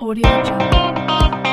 Audio Jungle.